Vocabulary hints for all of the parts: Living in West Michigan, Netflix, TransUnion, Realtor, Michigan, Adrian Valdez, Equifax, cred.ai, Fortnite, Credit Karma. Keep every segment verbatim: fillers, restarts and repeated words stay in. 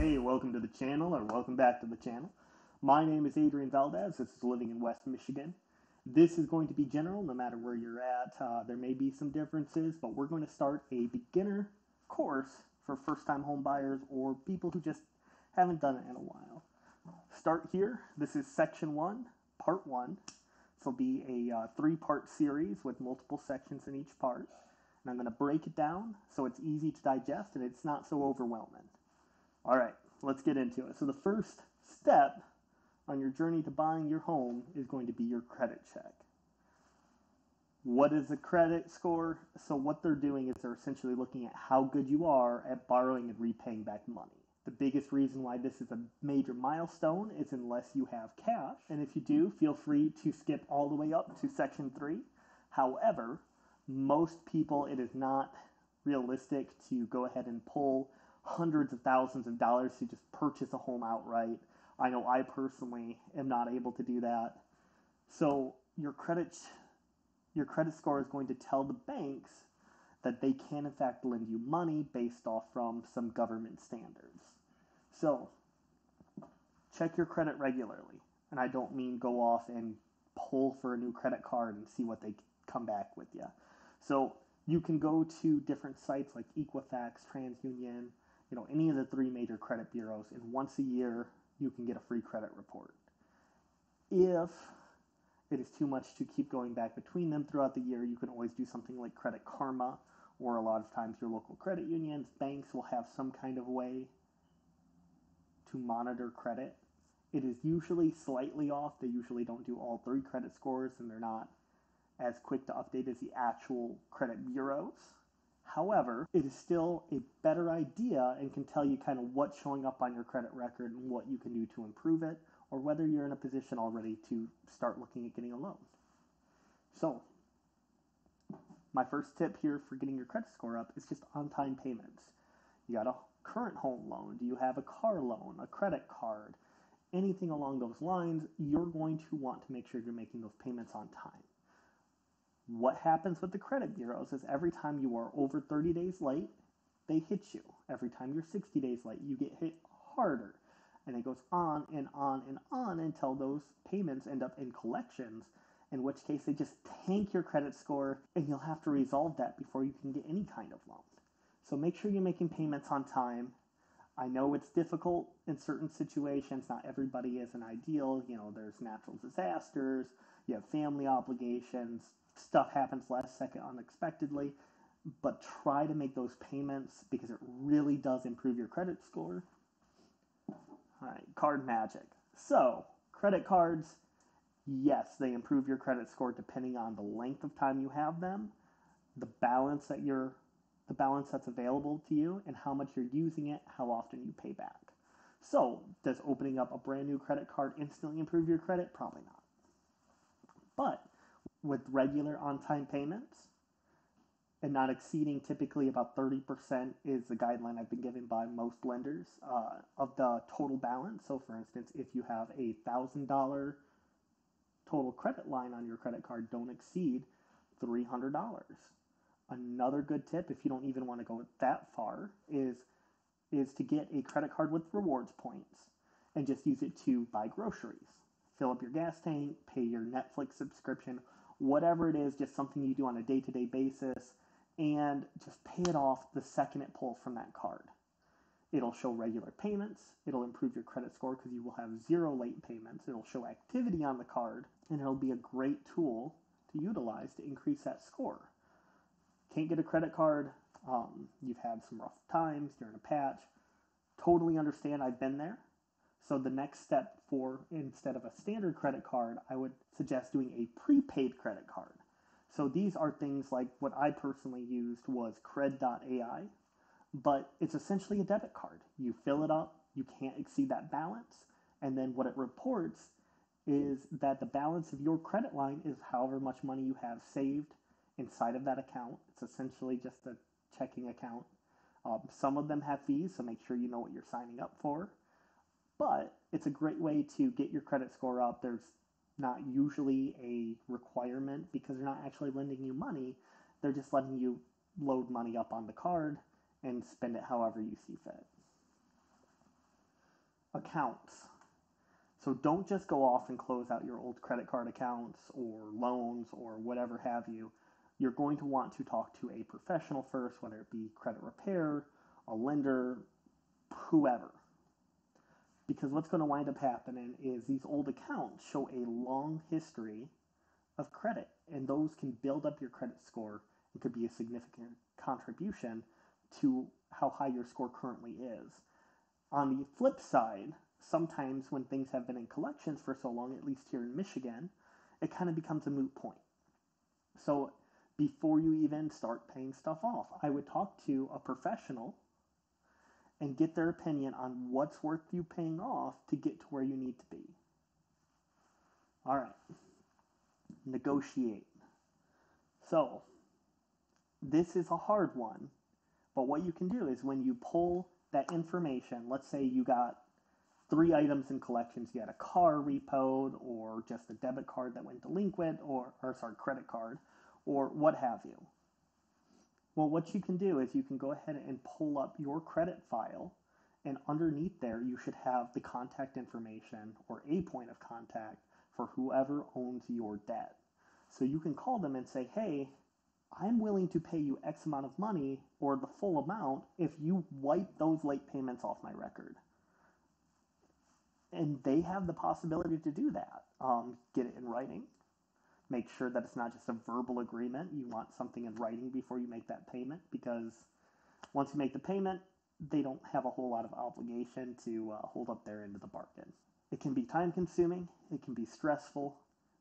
Hey, welcome to the channel, or welcome back to the channel. My name is Adrian Valdez. This is Living in West Michigan. This is going to be general no matter where you're at. Uh, there may be some differences, but we're going to start a beginner course for first-time home buyers or people who just haven't done it in a while. Start here. This is section one, part one. This will be a uh, three-part series with multiple sections in each part. And I'm going to break it down so it's easy to digest and it's not so overwhelming. All right, let's get into it. So the first step on your journey to buying your home is going to be your credit check. What is a credit score? So what they're doing is they're essentially looking at how good you are at borrowing and repaying back money. The biggest reason why this is a major milestone is unless you have cash. And if you do, feel free to skip all the way up to section three. However, most people, it is not realistic to go ahead and pull hundreds of thousands of dollars to just purchase a home outright. I know I personally am not able to do that. So your credit, your credit score is going to tell the banks that they can in fact lend you money based off from some government standards. So check your credit regularly. And I don't mean go off and pull for a new credit card and see what they come back with you. So you can go to different sites like Equifax, TransUnion, you know, any of the three major credit bureaus, and once a year you can get a free credit report. If it is too much to keep going back between them throughout the year, you can always do something like Credit Karma, or a lot of times your local credit unions, banks will have some kind of way to monitor credit. It is usually slightly off. They usually don't do all three credit scores, and they're not as quick to update as the actual credit bureaus. However, it is still a better idea and can tell you kind of what's showing up on your credit record and what you can do to improve it, or whether you're in a position already to start looking at getting a loan. So, my first tip here for getting your credit score up is just on-time payments. You got a current home loan, do you have a car loan, a credit card, anything along those lines, you're going to want to make sure you're making those payments on time. What happens with the credit bureaus is every time you are over thirty days late, they hit you. Every time you're sixty days late, you get hit harder. And it goes on and on and on until those payments end up in collections, in which case they just tank your credit score and you'll have to resolve that before you can get any kind of loan. So make sure you're making payments on time. I know it's difficult in certain situations. Not everybody is an ideal. You know, there's natural disasters, you have family obligations, stuff happens last second unexpectedly, but try to make those payments because it really does improve your credit score. All right, card magic. So, credit cards, yes, they improve your credit score depending on the length of time you have them, the balance that you're, the balance that's available to you, and how much you're using it, how often you pay back. So, does opening up a brand new credit card instantly improve your credit? Probably not. But with regular on-time payments and not exceeding typically about thirty percent is the guideline I've been given by most lenders uh, of the total balance. So for instance, if you have a one thousand dollar total credit line on your credit card, don't exceed three hundred dollars. Another good tip, if you don't even want to go that far, is, is to get a credit card with rewards points and just use it to buy groceries, fill up your gas tank, pay your Netflix subscription, whatever it is, just something you do on a day-to-day basis, and just pay it off the second it pulls from that card. It'll show regular payments, it'll improve your credit score because you will have zero late payments, it'll show activity on the card, and it'll be a great tool to utilize to increase that score. Can't get a credit card, um, you've had some rough times, you're in a patch, totally understand, I've been there. So the next step for, instead of a standard credit card, I would suggest doing a prepaid credit card. So these are things like what I personally used was cred dot A I, but it's essentially a debit card. You fill it up, you can't exceed that balance, and then what it reports is that the balance of your credit line is however much money you have saved inside of that account. It's essentially just a checking account. Um, some of them have fees, so make sure you know what you're signing up for. But it's a great way to get your credit score up. There's not usually a requirement because they're not actually lending you money. They're just letting you load money up on the card and spend it however you see fit. accounts. So don't just go off and close out your old credit card accounts or loans or whatever have you. You're going to want to talk to a professional first, whether it be credit repair, a lender, whoever. Because what's going to wind up happening is these old accounts show a long history of credit, and those can build up your credit score. It could be a significant contribution to how high your score currently is. On the flip side, sometimes when things have been in collections for so long, at least here in Michigan, it kind of becomes a moot point. So before you even start paying stuff off, I would talk to a professional and get their opinion on what's worth you paying off to get to where you need to be. All right, negotiate. So this is a hard one, but what you can do is when you pull that information, let's say you got three items in collections. You had a car repoed or just a debit card that went delinquent or, or sorry, credit card or what have you. Well, what you can do is you can go ahead and pull up your credit file, and underneath there you should have the contact information or a point of contact for whoever owns your debt. So you can call them and say, hey, I'm willing to pay you X amount of money or the full amount if you wipe those late payments off my record. And they have the possibility to do that. Um, get it in writing. Make sure that it's not just a verbal agreement. You want something in writing before you make that payment, because once you make the payment, they don't have a whole lot of obligation to uh, hold up their end of the bargain. It can be time-consuming. It can be stressful,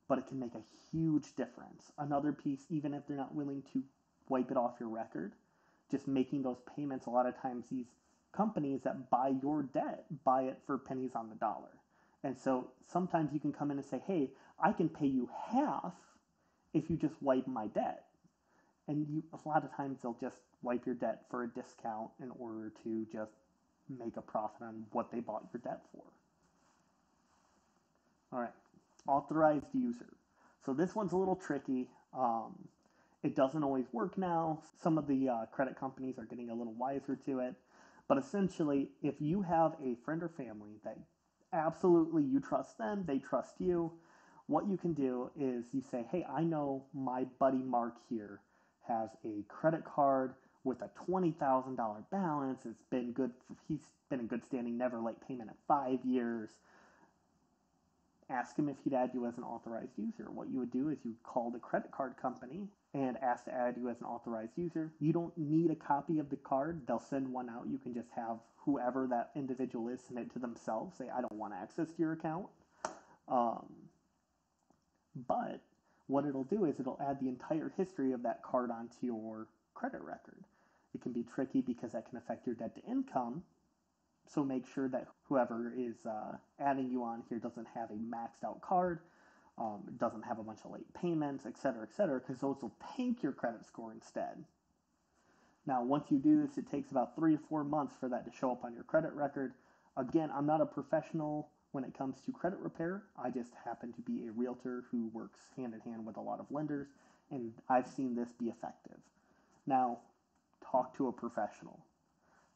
but it can make a huge difference. Another piece, even if they're not willing to wipe it off your record, just making those payments. A lot of times these companies that buy your debt buy it for pennies on the dollar. And so sometimes you can come in and say, hey, I can pay you half if you just wipe my debt. And you, a lot of times they'll just wipe your debt for a discount in order to just make a profit on what they bought your debt for. All right, authorized user. So this one's a little tricky. Um, it doesn't always work now. Some of the uh, credit companies are getting a little wiser to it. But essentially, if you have a friend or family that absolutely you trust them, they trust you, what you can do is you say, hey, I know my buddy Mark here has a credit card with a twenty thousand dollars balance. It's been good. He's been in good standing, never late payment in five years. Ask him if he'd add you as an authorized user. What you would do is you call the credit card company and ask to add you as an authorized user. You don't need a copy of the card. They'll send one out. You can just have whoever that individual is send it to themselves. Say, I don't want access to your account. Um, but what it'll do is it'll add the entire history of that card onto your credit record. It can be tricky because that can affect your debt to income. So make sure that whoever is uh, adding you on here doesn't have a maxed out card. Um, it doesn't have a bunch of late payments, et cetera, et cetera, because those will tank your credit score instead. Now, once you do this, it takes about three to four months for that to show up on your credit record. Again, I'm not a professional when it comes to credit repair. I just happen to be a realtor who works hand in hand with a lot of lenders, and I've seen this be effective. Now, talk to a professional.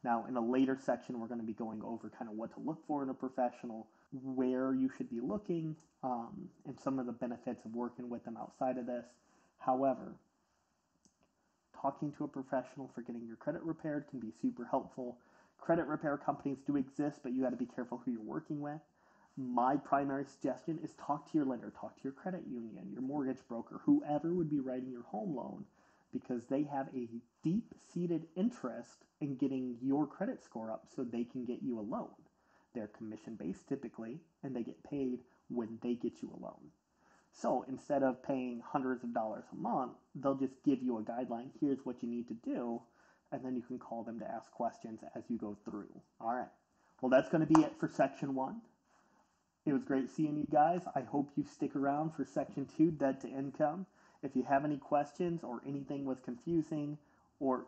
Now, in a later section, we're going to be going over kind of what to look for in a professional, where you should be looking, um, and some of the benefits of working with them outside of this. However, talking to a professional for getting your credit repaired can be super helpful. Credit repair companies do exist, but you got to be careful who you're working with. My primary suggestion is talk to your lender, talk to your credit union, your mortgage broker, whoever would be writing your home loan, because they have a deep-seated interest in getting your credit score up so they can get you a loan. They're commission-based typically, and they get paid when they get you a loan. So instead of paying hundreds of dollars a month, they'll just give you a guideline. Here's what you need to do, and then you can call them to ask questions as you go through. All right. Well, that's going to be it for Section one. It was great seeing you guys. I hope you stick around for Section two, Debt to Income. If you have any questions or anything was confusing or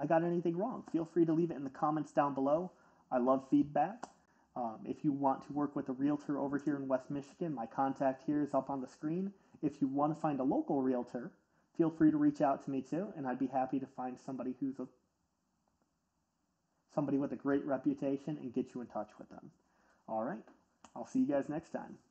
I got anything wrong, feel free to leave it in the comments down below. I love feedback. Um, if you want to work with a realtor over here in West Michigan, my contact here is up on the screen. If you want to find a local realtor, feel free to reach out to me too, and I'd be happy to find somebody who's a, somebody with a great reputation and get you in touch with them. All right, I'll see you guys next time.